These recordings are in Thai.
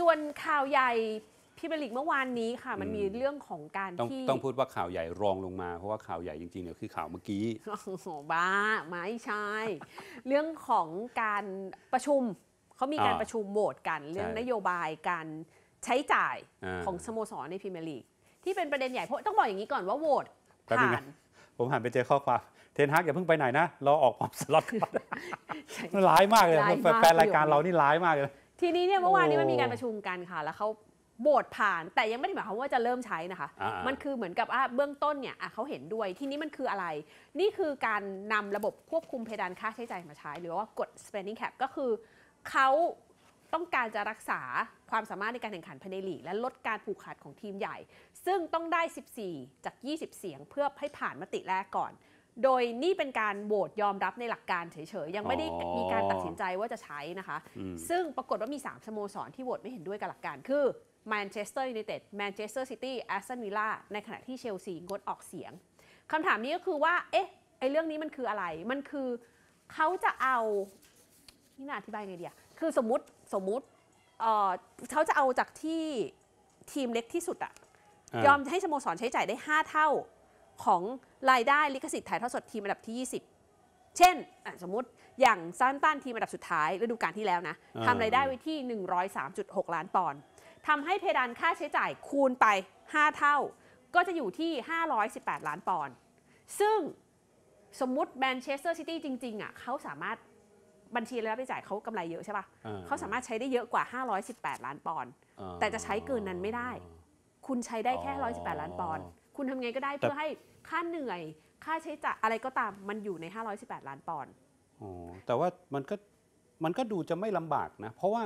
ส่วนข่าวใหญ่พรีเมียร์ลีกเมื่อวานนี้ค่ะมันมีเรื่องของการที่ต้องพูดว่าข่าวใหญ่รองลงมาเพราะว่าข่าวใหญ่จริงๆเนี่ยคือข่าวเมื่อกี้บ้าไม่ใช่เรื่องของการประชุมเขามีการประชุมโหวตกันเรื่องนโยบายการใช้จ่ายของสโมสรในพรีเมียร์ลีกที่เป็นประเด็นใหญ่เพราะต้องบอกอย่างนี้ก่อนว่าโหวตผ่านผมหันไปเจอข้อความเทนฮากอย่าเพิ่งไปไหนนะเราออกพร้อมสล็อตมันร้ายมากเลยแฟนรายการเรานี่ร้ายมากเลยทีนี้เนี่ยเมื่อวานนี้มันมีการประชุมกันค่ะแล้วเขาโหวตผ่านแต่ยังไม่ได้หมายความว่าจะเริ่มใช้นะคะมันคือเหมือนกับเบื้องต้นเนี่ยเขาเห็นด้วยทีนี้มันคืออะไรนี่คือการนำระบบควบคุมเพดานค่าใช้จ่ายมาใช้หรือว่ากฎ spending cap ก็คือเขาต้องการจะรักษาความสามารถในการแข่งขันภายในลีกและลดการผูกขาดของทีมใหญ่ซึ่งต้องได้14จาก20เสียงเพื่อให้ผ่านมติแรกก่อนโดยนี่เป็นการโหวตยอมรับในหลักการเฉยๆยังไม่ได้มีการตัดสินใจว่าจะใช้นะคะซึ่งปรากฏว่ามี3สโมสรที่โหวตไม่เห็นด้วยกับหลักการคือแมนเชสเตอร์ยูไนเต็ดแมนเชสเตอร์ซิตี้แอสตันวิลล่าในขณะที่เชลซีงดออกเสียงคำถามนี้ก็คือว่าไอเรื่องนี้มันคืออะไรมันคือเขาจะเอานี่น่าอธิบายไงดีอะคือสมมติเขาจะเอาจากที่ทีมเล็กที่สุดอะยอมให้สโมสรใช้จ่ายได้5เท่าของรายได้ลิขสิทธิ์ถ่ายทอดสดทีมอันดับที่20เช่นสมมติอย่างซันตันทีมอันดับสุดท้ายฤดูกาลที่แล้วนะทำรายได้ไว้ที่ 103.6 ล้านปอนด์ทำให้เพดานค่าใช้จ่ายคูณไป5เท่าก็จะอยู่ที่518ล้านปอนด์ซึ่งสมมุติแมนเชสเตอร์ซิตี้จริงๆอ่ะเขาสามารถบัญชีรายรับรายจ่ายเขากำไรเยอะใช่ป่ะเขาสามารถใช้ได้เยอะกว่า518ล้านปอนด์แต่จะใช้เกินนั้นไม่ได้คุณใช้ได้แค่118ล้านปอนด์คุณทำไงก็ได้เพื่อให้ค่าเหนื่อยค่าใช้จ่ายอะไรก็ตามมันอยู่ใน518ล้านปอนด์อ๋อแต่ว่ามันก็ดูจะไม่ลำบากนะเพราะว่า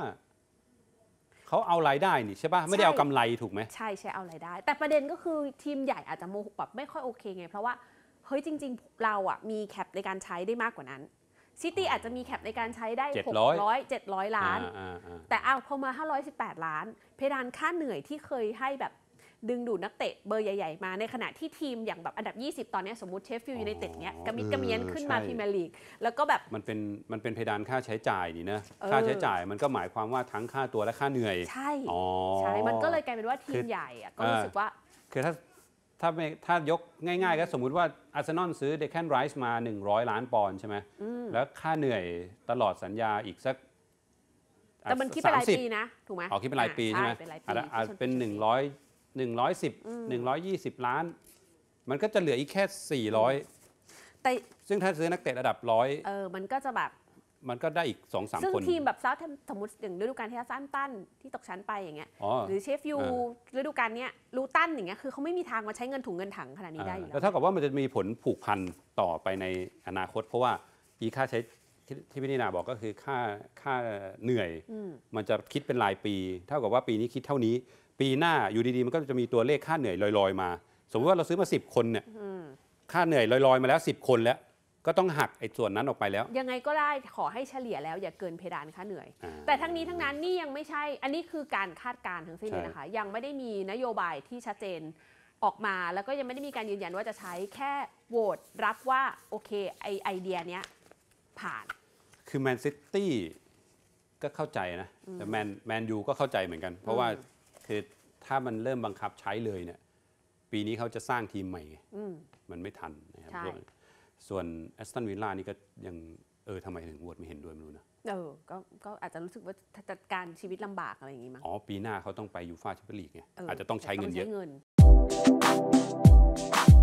เขาเอารายได้นี่ใช่ป่ะไม่ได้เอากำไรถูกไหมใช่ใช่เอารายได้แต่ประเด็นก็คือทีมใหญ่อาจจะโมโหแบบไม่ค่อยโอเคไงเพราะว่าเฮ้ยจริงๆเราอ่ะมีแคปในการใช้ได้มากกว่านั้นซิตี้อาจจะมีแคปในการใช้ได้700ล้านแต่เอาพอมา518ล้านเพดานค่าเหนื่อยที่เคยให้แบบดึงดูดนักเตะเบอร์ใหญ่ๆมาในขณะที่ทีมอย่างแบบอันดับ20ตอนนี้สมมติเชฟฟิลด์ยูไนเต็ดเนี้ยกระเมียนขึ้นมาพรีเมียร์ลีกแล้วก็แบบมันเป็นเพดานค่าใช้จ่ายนี่นะค่าใช้จ่ายมันก็หมายความว่าทั้งค่าตัวและค่าเหนื่อยใช่ใช่มันก็เลยกลายเป็นว่าทีมใหญ่ก็รู้สึกว่าคือถ้ายกง่ายๆก็สมมุติว่าอาร์เซนอลซื้อเดคแคนไรซ์มา100ล้านปอนด์ใช่ไหมแล้วค่าเหนื่อยตลอดสัญญาอีกสักแต่มันคิดเป็นรายปีนะถูกไหมคิดเป็นรายปีใช่ไหมเป็น110-120ล้านมันก็จะเหลืออีกแค่400แต่ซึ่งถ้าซื้อนักเตะระดับ100มันก็จะแบบมันก็ได้อีก 2-3 คนซึ่งทีมแบบเซาท์สมมติอย่างฤดูกาลที่ซันตันที่ตกชั้นไปอย่างเงี้ยหรือเชฟยูฤดูกาลเนี้ยลูตันอย่างเงี้ยคือเขาไม่มีทางมาใช้เงินถุงเงินถังขนาดนี้ได้อยู่แล้วเท่ากับว่ามันจะมีผลผูกพันต่อไปในอนาคตเพราะว่าอีค่าใช้ที่พี่นิณาบอกก็คือค่าเหนื่อยมันจะคิดเป็นรายปีเท่ากับว่าปีนี้คิดเท่านี้ปีหน้าอยู่ดีๆมันก็จะมีตัวเลขค่าเหนื่อยลอยๆมาสมมติว่าเราซื้อมา10คนเนี่ยค่าเหนื่อยลอยๆมาแล้ว10คนแล้วก็ต้องหักไอ้ส่วนนั้นออกไปแล้วยังไงก็ได้ขอให้เฉลี่ยแล้วอย่าเกินเพดานค่าเหนื่อยแต่ทั้งนี้ทั้งนั้นนี่ยังไม่ใช่อันนี้คือการคาดการณ์ทั้งสิ้นนะคะยังไม่ได้มีนโยบายที่ชัดเจนออกมาแล้วก็ยังไม่ได้มีการยืนยันว่าจะใช้แค่โหวตรับว่าโอเคไอเดียเนี้ยผ่านคือแมนซิตี้ก็เข้าใจนะแต่แมนยูก็เข้าใจเหมือนกันเพราะว่าคือถ้ามันเริ่มบังคับใช้เลยเนี่ยปีนี้เขาจะสร้างทีมใหม่มันไม่ทันนะครับส่วนแอสตันวิลล่านี่ก็ยังทำไมถึงโหวตไม่เห็นด้วยไม่รู้นะก็อาจจะรู้สึกว่าจัดการชีวิตลำบากอะไรอย่างนี้มั้งปีหน้าเขาต้องไปยูฟ่าแชมเปี้ยนลีกไงอาจจะต้องใช้เงินเยอะ